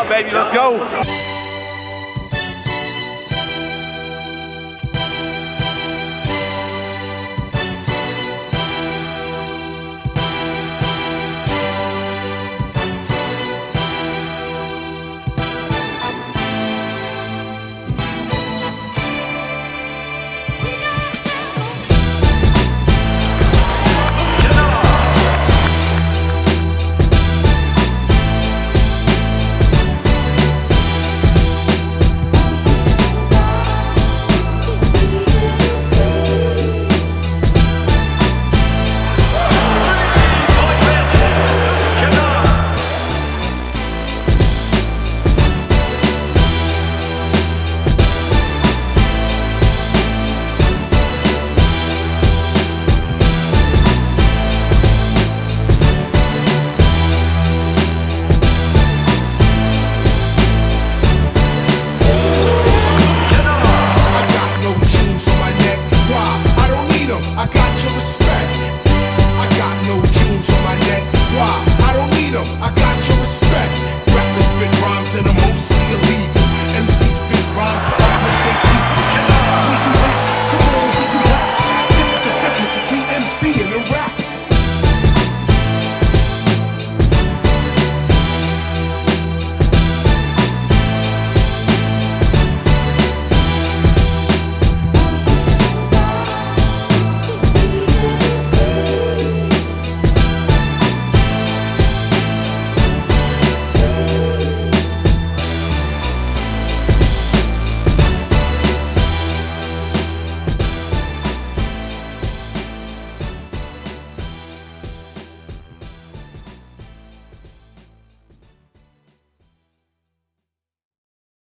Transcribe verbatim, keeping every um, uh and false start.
up, baby. Let's go.